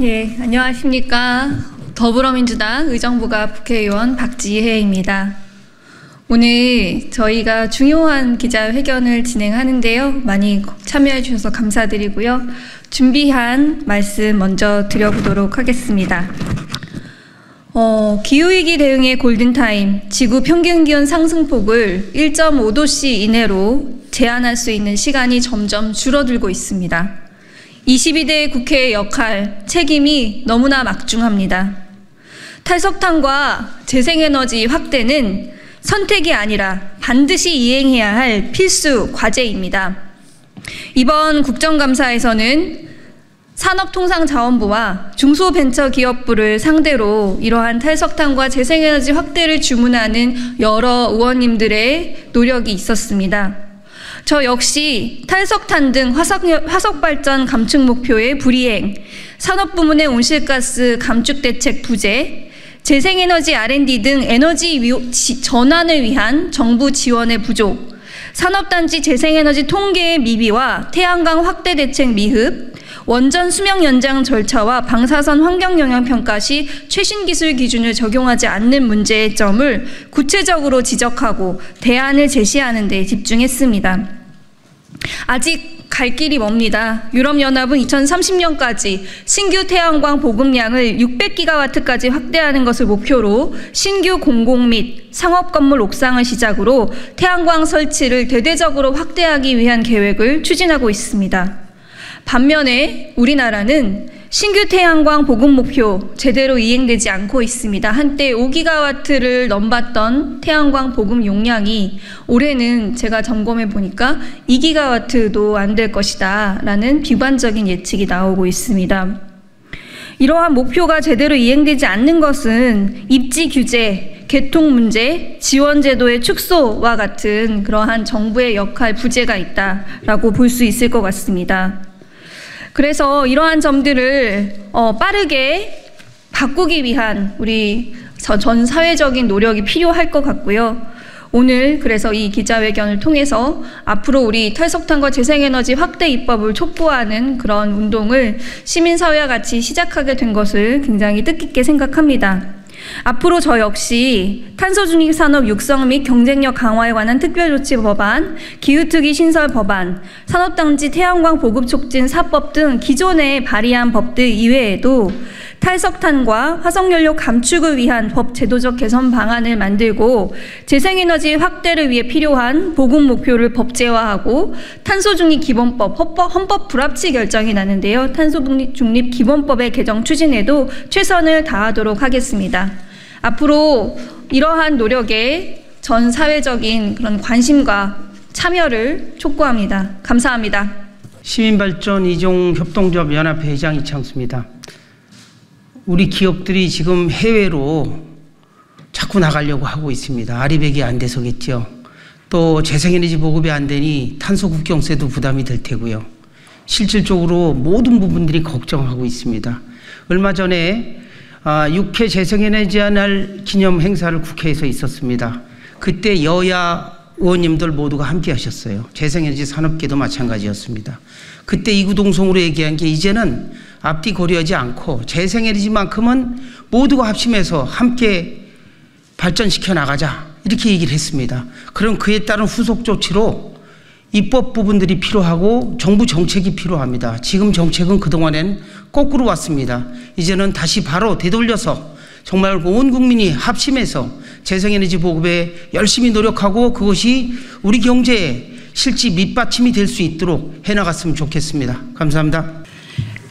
예, 안녕하십니까. 더불어민주당 의정부가 국회의원 박지혜입니다. 오늘 저희가 중요한 기자회견을 진행하는데요. 많이 참여해 주셔서 감사드리고요. 준비한 말씀 먼저 드려보도록 하겠습니다. 기후위기 대응의 골든타임, 지구 평균기온 상승폭을 1.5도씨 이내로 제한할 수 있는 시간이 점점 줄어들고 있습니다. 22대 국회의 역할, 책임이 너무나 막중합니다. 탈석탄과 재생에너지 확대는 선택이 아니라 반드시 이행해야 할 필수 과제입니다. 이번 국정감사에서는 산업통상자원부와 중소벤처기업부를 상대로 이러한 탈석탄과 재생에너지 확대를 주문하는 여러 의원님들의 노력이 있었습니다. 저 역시 탈석탄 등 화석발전 감축 목표의 불이행, 산업부문의 온실가스 감축 대책 부재, 재생에너지 R&D 등 에너지 전환을 위한 정부 지원의 부족, 산업단지 재생에너지 통계의 미비와 태양광 확대 대책 미흡, 원전 수명 연장 절차와 방사선 환경영향평가 시 최신기술 기준을 적용하지 않는 문제의 점을 구체적으로 지적하고 대안을 제시하는 데 집중했습니다. 아직 갈 길이 멉니다. 유럽연합은 2030년까지 신규 태양광 보급량을 600기가와트까지 확대하는 것을 목표로 신규 공공 및 상업건물 옥상을 시작으로 태양광 설치를 대대적으로 확대하기 위한 계획을 추진하고 있습니다. 반면에 우리나라는 신규 태양광 보급 목표 제대로 이행되지 않고 있습니다. 한때 5기가와트를 넘봤던 태양광 보급 용량이 올해는 제가 점검해 보니까 2기가와트도 안 될 것이다 라는 비관적인 예측이 나오고 있습니다. 이러한 목표가 제대로 이행되지 않는 것은 입지 규제, 개통 문제, 지원 제도의 축소와 같은 그러한 정부의 역할 부재가 있다라고 볼 수 있을 것 같습니다. 그래서 이러한 점들을 빠르게 바꾸기 위한 우리 전 사회적인 노력이 필요할 것 같고요. 오늘 그래서 이 기자회견을 통해서 앞으로 우리 탈석탄과 재생에너지 확대 입법을 촉구하는 그런 운동을 시민사회와 같이 시작하게 된 것을 굉장히 뜻깊게 생각합니다. 앞으로 저 역시 탄소중립산업 육성 및 경쟁력 강화에 관한 특별조치법안, 기후특위신설법안, 산업단지 태양광 보급촉진사법 등 기존에 발의한 법들 이외에도 탈석탄과 화석연료 감축을 위한 법 제도적 개선 방안을 만들고 재생에너지 확대를 위해 필요한 보급 목표를 법제화하고 탄소중립기본법, 헌법 불합치 결정이 나는데요. 탄소중립기본법의 개정 추진에도 최선을 다하도록 하겠습니다. 앞으로 이러한 노력에 전 사회적인 그런 관심과 참여를 촉구합니다. 감사합니다. 시민발전 이종협동조합 연합회 회장 이창수입니다. 우리 기업들이 지금 해외로 자꾸 나가려고 하고 있습니다. RE100이 안 돼서겠죠. 또 재생에너지 보급이 안 되니 탄소 국경세도 부담이 될 테고요. 실질적으로 모든 부분들이 걱정하고 있습니다. 얼마 전에 6회 재생에너지 날 기념 행사를 국회에서 있었습니다. 그때 여야 의원님들 모두가 함께 하셨어요. 재생에너지 산업계도 마찬가지였습니다. 그때 이구동성으로 얘기한 게 이제는 앞뒤 고려하지 않고 재생에너지만큼은 모두가 합심해서 함께 발전시켜 나가자 이렇게 얘기를 했습니다. 그럼 그에 따른 후속 조치로 입법 부분들이 필요하고 정부 정책이 필요합니다. 지금 정책은 그동안엔 거꾸로 왔습니다. 이제는 다시 바로 되돌려서 정말 온 국민이 합심해서 재생에너지 보급에 열심히 노력하고 그것이 우리 경제의 실질 밑받침이 될 수 있도록 해나갔으면 좋겠습니다. 감사합니다.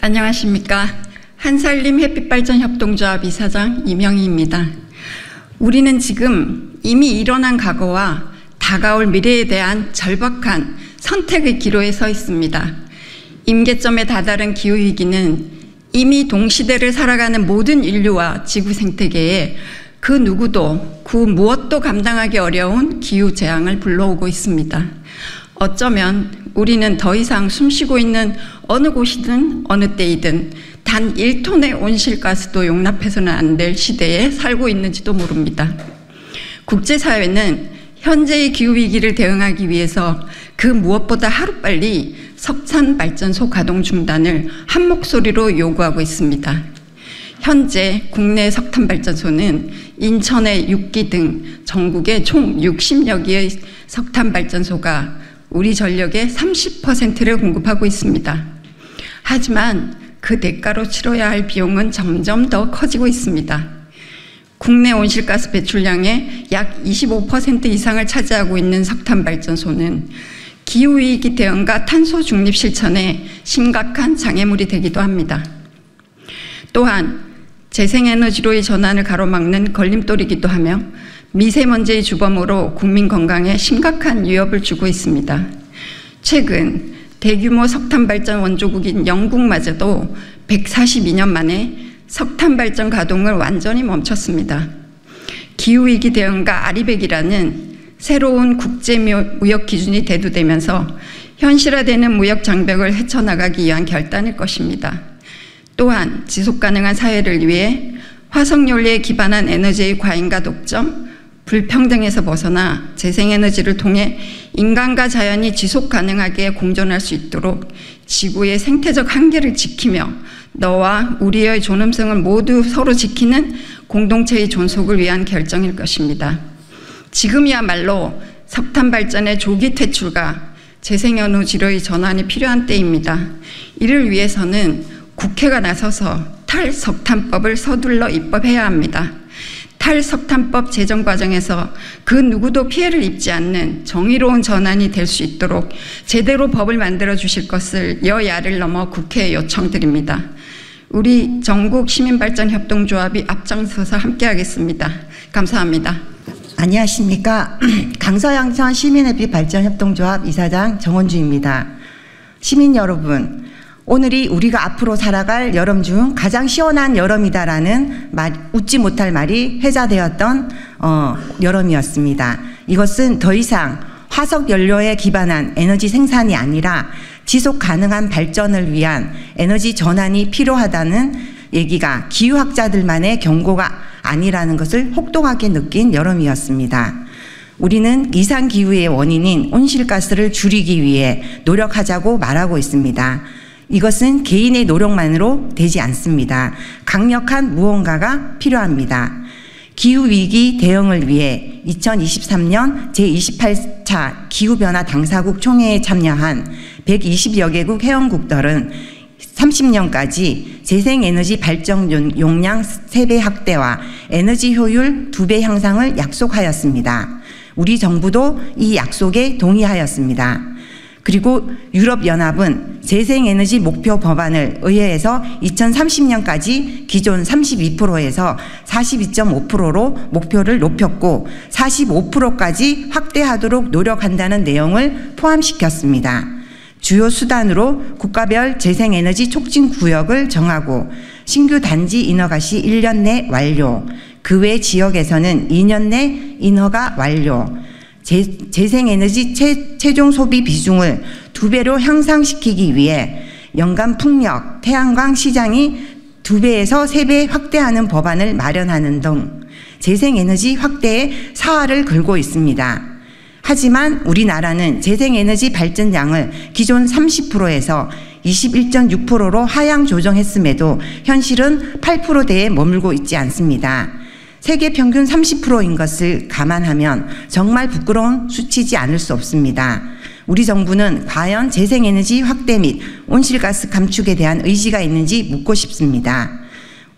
안녕하십니까. 한살림햇빛발전협동조합 이사장 이명희입니다. 우리는 지금 이미 일어난 과거와 다가올 미래에 대한 절박한 선택의 기로에 서 있습니다. 임계점에 다다른 기후위기는 이미 동시대를 살아가는 모든 인류와 지구 생태계에 그 누구도 그 무엇도 감당하기 어려운 기후 재앙을 불러오고 있습니다. 어쩌면 우리는 더 이상 숨쉬고 있는 어느 곳이든 어느 때이든 단 1톤의 온실가스도 용납해서는 안 될 시대에 살고 있는지도 모릅니다. 국제사회는 현재의 기후위기를 대응하기 위해서 그 무엇보다 하루빨리 석탄발전소 가동 중단을 한 목소리로 요구하고 있습니다. 현재 국내 석탄발전소는 인천의 6기 등 전국의 총 60여 개의 석탄발전소가 우리 전력의 30%를 공급하고 있습니다. 하지만 그 대가로 치러야 할 비용은 점점 더 커지고 있습니다. 국내 온실가스 배출량의 약 25% 이상을 차지하고 있는 석탄발전소는 기후위기 대응과 탄소중립 실천에 심각한 장애물이 되기도 합니다. 또한 재생에너지로의 전환을 가로막는 걸림돌이기도 하며 미세먼지의 주범으로 국민 건강에 심각한 위협을 주고 있습니다. 최근 대규모 석탄발전 원조국인 영국마저도 142년 만에 석탄발전 가동을 완전히 멈췄습니다. 기후위기 대응과 RE100이라는 새로운 국제무역기준이 대두되면서 현실화되는 무역장벽을 헤쳐나가기 위한 결단일 것입니다. 또한 지속가능한 사회를 위해 화석연료에 기반한 에너지의 과잉과 독점, 불평등에서 벗어나 재생에너지를 통해 인간과 자연이 지속가능하게 공존할 수 있도록 지구의 생태적 한계를 지키며 너와 우리의 존엄성을 모두 서로 지키는 공동체의 존속을 위한 결정일 것입니다. 지금이야말로 석탄발전의 조기 퇴출과 재생에너지로의 전환이 필요한 때입니다. 이를 위해서는 국회가 나서서 탈석탄법을 서둘러 입법해야 합니다. 탈석탄법 제정 과정에서 그 누구도 피해를 입지 않는 정의로운 전환이 될 수 있도록 제대로 법을 만들어 주실 것을 여야를 넘어 국회에 요청드립니다. 우리 전국시민발전협동조합이 앞장서서 함께하겠습니다. 감사합니다. 안녕하십니까. 강서양천시민의빛발전협동조합 이사장 정원주입니다. 시민 여러분, 오늘이 우리가 앞으로 살아갈 여름 중 가장 시원한 여름이다라는 웃지 못할 말이 회자되었던 여름이었습니다. 이것은 더 이상 화석연료에 기반한 에너지 생산이 아니라 지속 가능한 발전을 위한 에너지 전환이 필요하다는 얘기가 기후학자들만의 경고가 아니라는 것을 혹독하게 느낀 여름이었습니다. 우리는 이상기후의 원인인 온실가스를 줄이기 위해 노력하자고 말하고 있습니다. 이것은 개인의 노력만으로 되지 않습니다. 강력한 무언가가 필요합니다. 기후위기 대응을 위해 2023년 제28차 기후변화 당사국 총회에 참여한 120여 개국 회원국들은 30년까지 재생에너지 발전 용량 3배 확대와 에너지 효율 2배 향상을 약속하였습니다. 우리 정부도 이 약속에 동의하였습니다. 그리고 유럽연합은 재생에너지 목표 법안을 의회에서 2030년까지 기존 32%에서 42.5%로 목표를 높였고 45%까지 확대하도록 노력한다는 내용을 포함시켰습니다. 주요 수단으로 국가별 재생에너지 촉진 구역을 정하고 신규 단지 인허가 시 1년 내 완료, 그 외 지역에서는 2년 내 인허가 완료, 재생에너지 최종 소비 비중을 2배로 향상시키기 위해 연간 풍력, 태양광 시장이 2배에서 3배 확대하는 법안을 마련하는 등 재생에너지 확대에 사활을 걸고 있습니다. 하지만 우리나라는 재생에너지 발전량을 기존 30%에서 21.6%로 하향 조정했음에도 현실은 8%대에 머물고 있지 않습니다. 세계 평균 30%인 것을 감안하면 정말 부끄러운 수치지 않을 수 없습니다. 우리 정부는 과연 재생에너지 확대 및 온실가스 감축에 대한 의지가 있는지 묻고 싶습니다.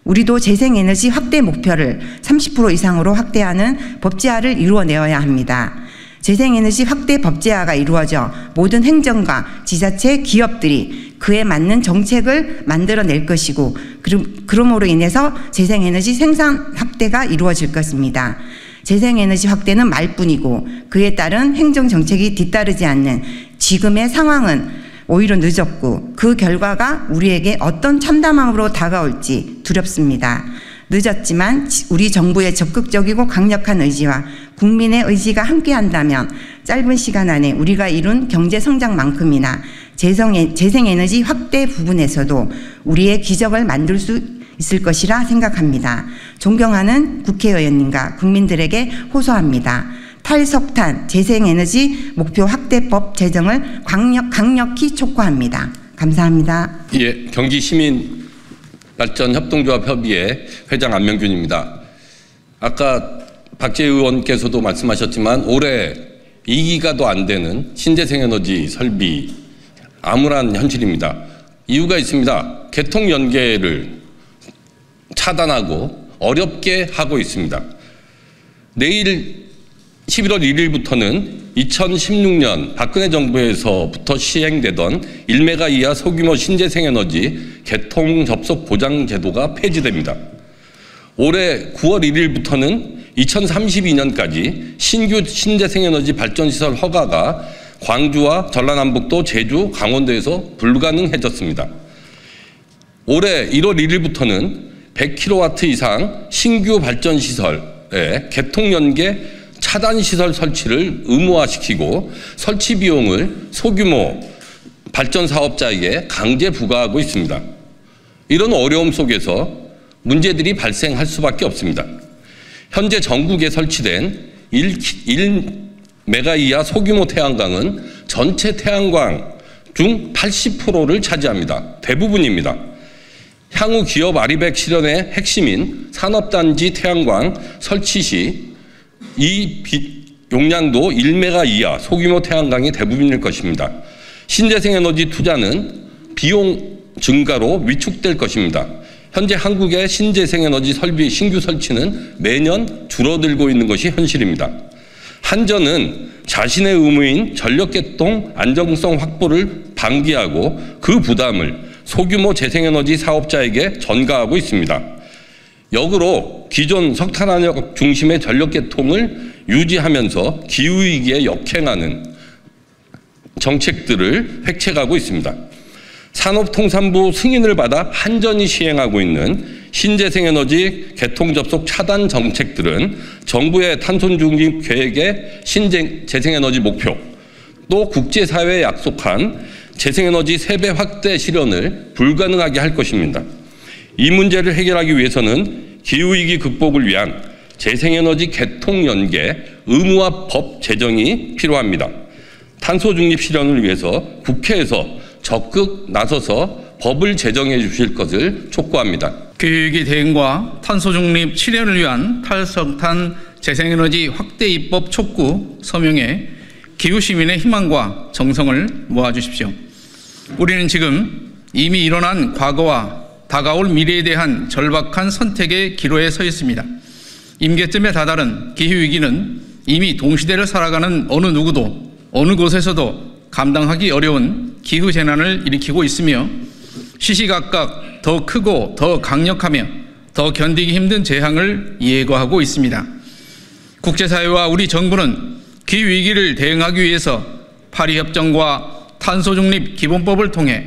우리도 재생에너지 확대 목표를 30% 이상으로 확대하는 법제화를 이루어내어야 합니다. 재생에너지 확대 법제화가 이루어져 모든 행정과 지자체, 기업들이 그에 맞는 정책을 만들어낼 것이고 그러므로 인해서 재생에너지 생산 확대가 이루어질 것입니다. 재생에너지 확대는 말뿐이고 그에 따른 행정정책이 뒤따르지 않는 지금의 상황은 오히려 늦었고 그 결과가 우리에게 어떤 참담함으로 다가올지 두렵습니다. 늦었지만 우리 정부의 적극적이고 강력한 의지와 국민의 의지가 함께한다면 짧은 시간 안에 우리가 이룬 경제 성장만큼이나 재생에너지 확대 부분에서도 우리의 기적을 만들 수 있을 것이라 생각합니다. 존경하는 국회의원님과 국민들에게 호소합니다. 탈석탄 재생에너지 목표 확대법 제정을 강력히 촉구합니다. 감사합니다. 예, 경기시민발전협동조합협의회 회장 안명균입니다. 아까 박지혜 의원께서도 말씀하셨지만 올해 2기가도 안 되는 신재생에너지 설비 암울한 현실입니다. 이유가 있습니다. 개통 연계를 차단하고 어렵게 하고 있습니다. 내일 11월 1일부터는 2016년 박근혜 정부에서부터 시행되던 1메가 이하 소규모 신재생에너지 개통 접속 보장 제도가 폐지됩니다. 올해 9월 1일부터는 2032년까지 신규 신재생에너지 발전시설 허가가 광주와 전라남북도, 제주, 강원도에서 불가능해졌습니다. 올해 1월 1일부터는 100kW 이상 신규 발전시설에 개통연계 차단시설 설치를 의무화시키고 설치 비용을 소규모 발전사업자에게 강제 부과하고 있습니다. 이런 어려움 속에서 문제들이 발생할 수밖에 없습니다. 현재 전국에 설치된 1메가 이하 소규모 태양광은 전체 태양광 중 80%를 차지합니다. 대부분입니다. 향후 기업 RE100 실현의 핵심인 산업단지 태양광 설치 시 이 용량도 1메가 이하 소규모 태양광이 대부분일 것입니다. 신재생에너지 투자는 비용 증가로 위축될 것입니다. 현재 한국의 신재생에너지 설비 신규 설치는 매년 줄어들고 있는 것이 현실입니다. 한전은 자신의 의무인 전력개통 안정성 확보를 방기하고 그 부담을 소규모 재생에너지 사업자에게 전가하고 있습니다. 역으로 기존 석탄화력 중심의 전력개통을 유지하면서 기후위기에 역행하는 정책들을 획책하고 있습니다. 산업통상부 승인을 받아 한전이 시행하고 있는 신재생에너지 개통접속 차단 정책들은 정부의 탄소중립 계획의 신재생에너지 목표 또 국제사회에 약속한 재생에너지 3배 확대 실현을 불가능하게 할 것입니다. 이 문제를 해결하기 위해서는 기후위기 극복을 위한 재생에너지 개통연계 의무화 법 제정이 필요합니다. 탄소중립 실현을 위해서 국회에서 적극 나서서 법을 제정해 주실 것을 촉구합니다. 교육의 대응과 탄소중립 실현을 위한 탈석탄 재생에너지 확대 입법 촉구 서명에 기후시민의 희망과 정성을 모아주십시오. 우리는 지금 이미 일어난 과거와 다가올 미래에 대한 절박한 선택의 기로에 서 있습니다. 임계점에 다다른 기후위기는 이미 동시대를 살아가는 어느 누구도 어느 곳에서도 감당하기 어려운 기후 재난을 일으키고 있으며 시시각각 더 크고 더 강력하며 더 견디기 힘든 재앙을 예고하고 있습니다. 국제사회와 우리 정부는 기후 위기를 대응하기 위해서 파리협정과 탄소중립기본법을 통해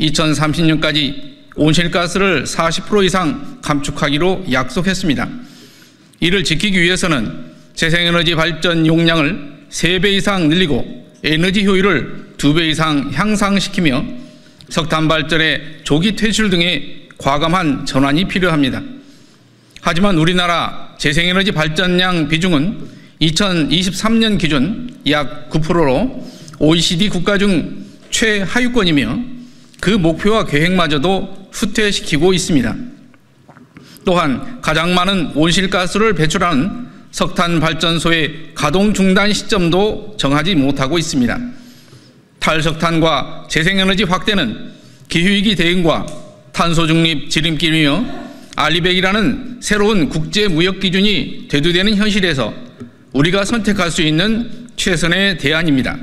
2030년까지 온실가스를 40% 이상 감축하기로 약속했습니다. 이를 지키기 위해서는 재생에너지 발전 용량을 3배 이상 늘리고 에너지 효율을 2배 이상 향상시키며 석탄 발전의 조기 퇴출 등의 과감한 전환이 필요합니다. 하지만 우리나라 재생에너지 발전량 비중은 2023년 기준 약 9%로 OECD 국가 중 최하위권이며 그 목표와 계획마저도 후퇴시키고 있습니다. 또한 가장 많은 온실가스를 배출하는 석탄 발전소의 가동 중단 시점도 정하지 못하고 있습니다. 탈석탄과 재생에너지 확대는 기후위기 대응과 탄소중립 지름길이며 RE100이라는 새로운 국제무역기준이 대두되는 현실에서 우리가 선택할 수 있는 최선의 대안입니다.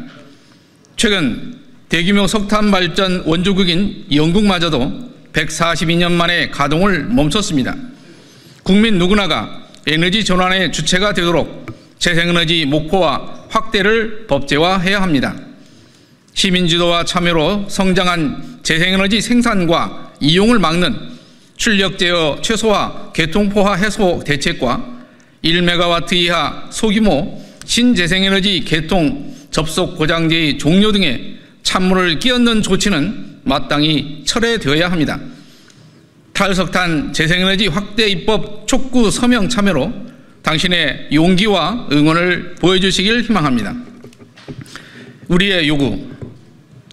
최근 대규모 석탄발전 원조국인 영국마저도 142년 만에 가동을 멈췄습니다. 국민 누구나가 에너지 전환의 주체가 되도록 재생에너지 목표와 확대를 법제화해야 합니다. 시민주도와 참여로 성장한 재생에너지 생산과 이용을 막는 출력 제어 최소화, 개통포화 해소 대책과 1메가와트 이하 소규모 신재생에너지 개통 접속 보장제의 종료 등의 찬물을 끼얹는 조치는 마땅히 철회되어야 합니다. 탈석탄 재생에너지 확대 입법 촉구 서명 참여로 당신의 용기와 응원을 보여주시길 희망합니다. 우리의 요구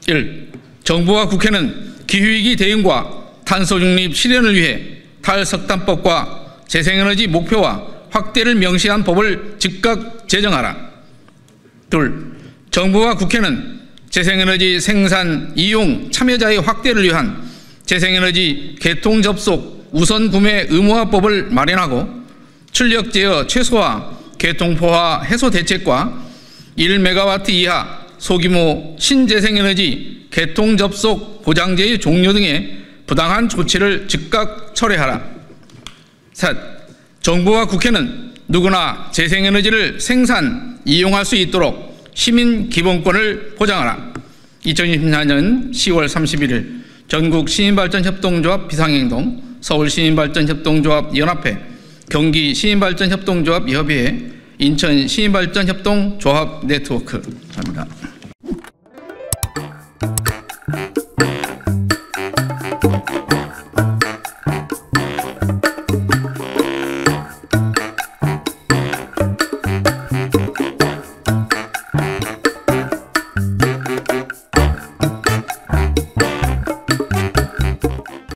1. 정부와 국회는 기후위기 대응과 탄소중립 실현을 위해 탈석탄법과 재생에너지 목표와 확대를 명시한 법을 즉각 제정하라. 2. 정부와 국회는 재생에너지 생산, 이용, 참여자의 확대를 위한 재생에너지 개통 접속 우선 구매 의무화법을 마련하고 출력 제어 최소화, 개통포화 해소 대책과 1MW 이하 소규모 신재생에너지 개통 접속 보장제의 종료 등의 부당한 조치를 즉각 철회하라. 3. 정부와 국회는 누구나 재생에너지를 생산, 이용할 수 있도록 시민 기본권을 보장하라. 2024년 10월 31일 전국시민발전협동조합 비상행동, 서울시민발전협동조합 연합회, 경기시민발전협동조합 협의회, 인천시민발전협동조합 네트워크. 감사합니다.